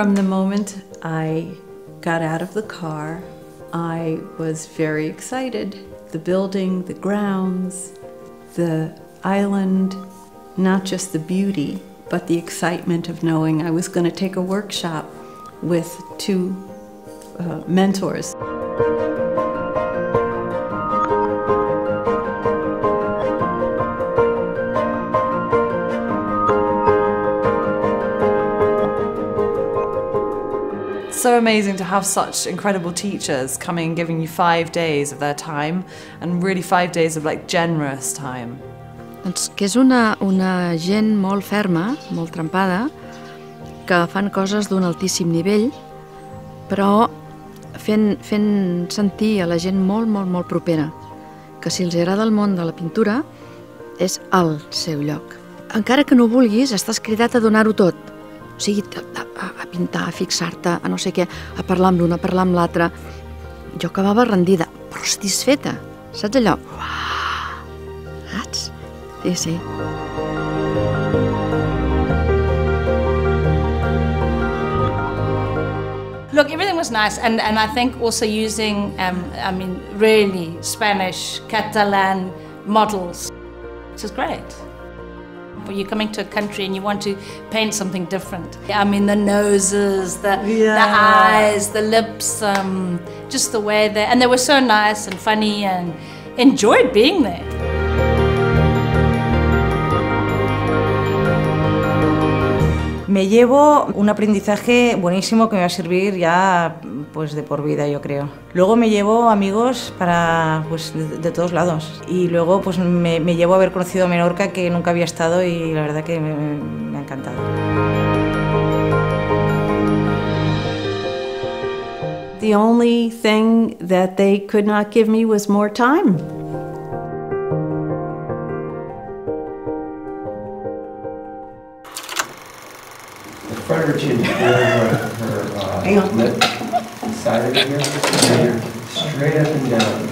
From the moment I got out of the car, I was very excited. The building, the grounds, the island, not just the beauty, but the excitement of knowing I was going to take a workshop with two mentors. So amazing to have such incredible teachers coming and giving you 5 days of their time and really 5 days of like generous time. Doncs que és una gent molt ferma, molt trempada, que fan coses d'un altíssim nivell, però fent sentir a la gent molt, molt, molt propera, que si els agrada el món de la pintura, és al seu lloc. Encara que no vulguis, estàs cridat a donar-ho tot. O sigui, a pintar, a fixar-te, a no sé què, a parlar amb l'una, a parlar amb l'altra. Jo acabava rendida, però satisfeta. Saps allò? Uau! Saps? Sí. Look, everything was nice, and I think also using, I mean, really Spanish, Catalan models, which is great. But you're coming to a country and you want to paint something different. I mean, the noses, the eyes, the lips, just the way they, and they were so nice and funny and enjoyed being there. Me llevo un aprendizaje buenísimo que me va a servir ya pues de por vida, yo creo. Luego me llevo amigos para pues de todos lados y luego pues me llevo a haber conocido Menorca, que nunca había estado, y la verdad que me ha encantado. The only thing that they could not give me was more time. Virgin, her lip, side of here, straight up and down.